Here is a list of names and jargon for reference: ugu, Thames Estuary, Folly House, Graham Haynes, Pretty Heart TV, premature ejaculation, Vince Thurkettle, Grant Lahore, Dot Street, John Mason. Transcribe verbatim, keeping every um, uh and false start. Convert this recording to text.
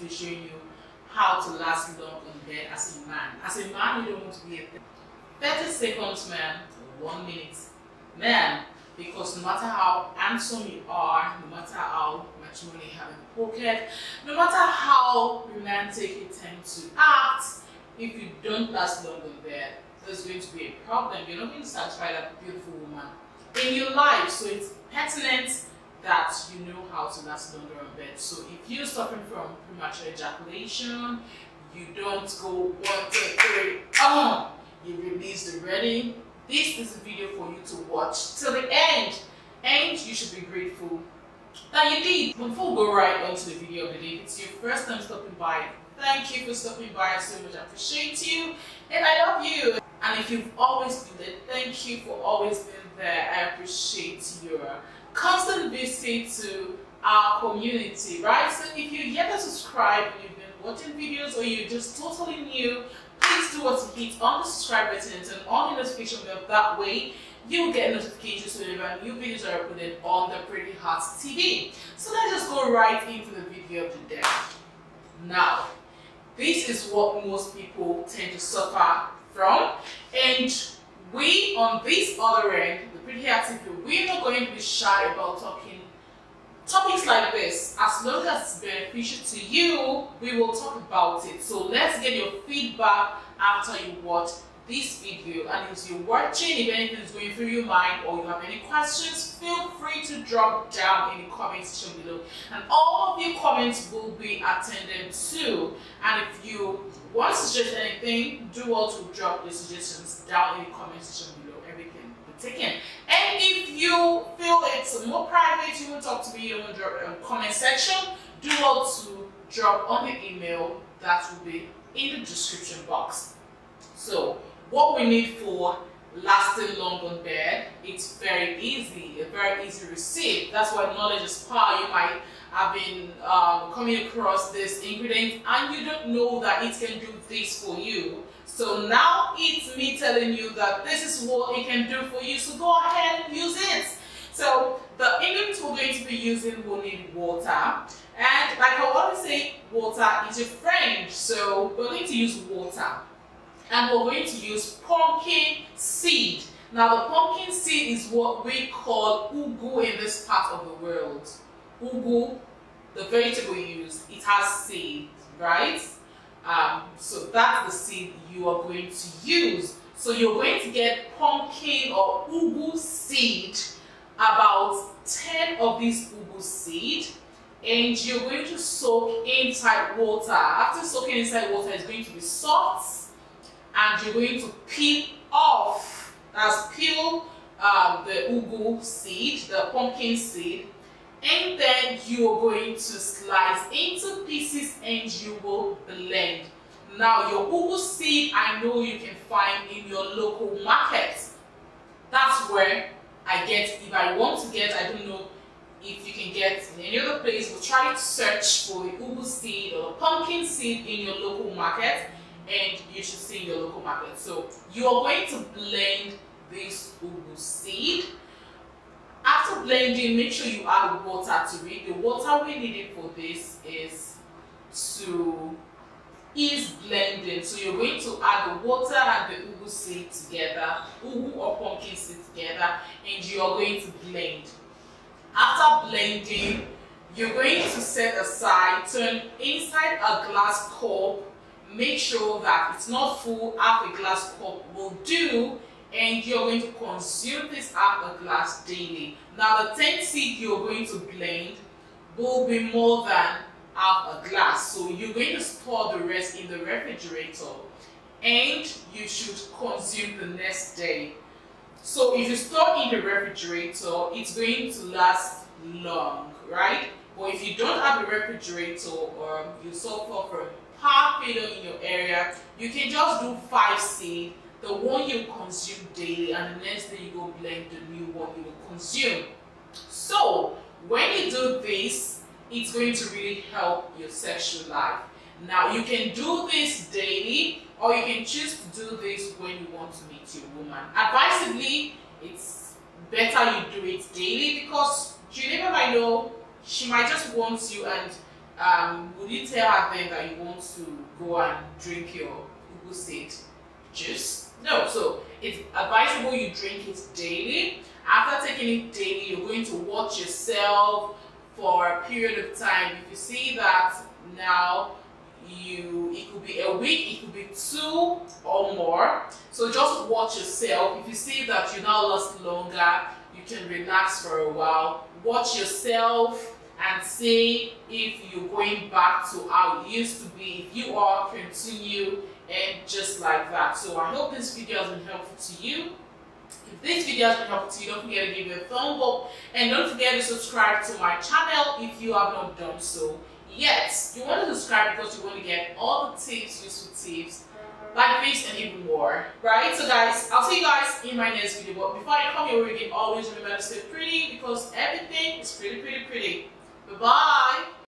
basically showing you how to last long on bed as a man. As a man, you don't want to be a thirty seconds man, one minute man, because no matter how handsome you are, no matter how much money you have in the pocket, no matter how romantic you tend to act, if you don't last long on bed, there's going to be a problem. You're not going to satisfy that beautiful woman in your life. So it's pertinent that you know how to last longer on bed. So if you're suffering from premature ejaculation, you don't go one, two, three, oh, you release the ready. This is a video for you to watch till the end, and you should be grateful that you did. Before we go right on to the video of the day, if it's your first time stopping by, thank you for stopping by. I so much appreciate you, and I love you. And if you've always been there, thank you for always being there. I appreciate your constant visit to our community, right? So if you're yet to subscribe, you've been watching videos, or you're just totally new, please do what to hit on the subscribe button and turn on the notification bell. That way, you'll get notifications whenever new videos are uploaded on the Pretty Heart T V. So let's just go right into the video of the day. Now, this is what most people tend to suffer from, and we on this other end, the Pretty Heart T V, we're not going to be shy about talking topics like this. As long as it's beneficial to you, we will talk about it. So let's get your feedback after you watch this video. And if you're watching, if anything's going through your mind or you have any questions, feel free to drop down in the comment section below, and all of your comments will be attended to. And if you want to suggest anything, do also drop the suggestions down in the comment section below. Everything will be taken. And if you feel it's more private, you will talk to me in the comment section, do also drop on the email that will be in the description box. So what we need for lasting long on bed, it's very easy, a very easy receipt. That's why knowledge is power. You might have been um, coming across this ingredient and you don't know that it can do this for you. So now it's me telling you that this is what it can do for you. So go ahead and use it. So the ingredients we're going to be using will need water. And like I always say, water is your friend. So we're going to use water. And we're going to use pumpkin seed. Now the pumpkin seed is what we call ugu in this part of the world. Ugu, the vegetable you use, it has seed, right? Um, so that's the seed you are going to use. So you're going to get pumpkin or ugu seed, about ten of these ugu seed, and you're going to soak inside water. After soaking inside water, it's going to be soft. And you're going to peel off, that's peel um, the ugu seed, the pumpkin seed, and then you're going to slice into pieces and you will blend. Now your ugu seed, I know you can find in your local market. That's where I get, if I want to get, I don't know if you can get in any other place, but try to search for the ugu seed or pumpkin seed in your local market. And you should see your local market. So you are going to blend this ugu seed. After blending, make sure you add water to it. The water we needed for this is to ease blending. So you're going to add the water and the ugu seed together, ugu or pumpkin seed together, and you are going to blend. After blending, you're going to set aside, turn inside a glass cup. Make sure that it's not full, half a glass cup will do, and you're going to consume this half a glass daily. Now the ten seed you're going to blend will be more than half a glass, so you're going to store the rest in the refrigerator, and you should consume the next day. So if you store in the refrigerator, it's going to last long, right? But if you don't have a refrigerator or you suffer from half pillow in your area, you can just do five seed, the one you consume daily, and the next day you go blend the new one you will consume. So when you do this, it's going to really help your sexual life. Now you can do this daily, or you can choose to do this when you want to meet your woman. Advisedly, it's better you do it daily, because you never might know, she might just want you, and um, would you tell her then that you want to go and drink your Ugu seed juice? No. So it's advisable you drink it daily. After taking it daily, you're going to watch yourself for a period of time. If you see that now, you it could be a week, it could be two or more. So just watch yourself. If you see that you now last longer, you can relax for a while. Watch yourself and see if you're going back to how it used to be. If you are, continue and just like that. So I hope this video has been helpful to you. If this video has been helpful to you, don't forget to give it a thumbs up, and don't forget to subscribe to my channel if you have not done so yet. You want to subscribe because you want to get all the tips, useful tips like this and even more, right? So guys, I'll see you guys in my next video. But before I come here, we can always remember to stay pretty, because everything is pretty, pretty, pretty. Bye-bye.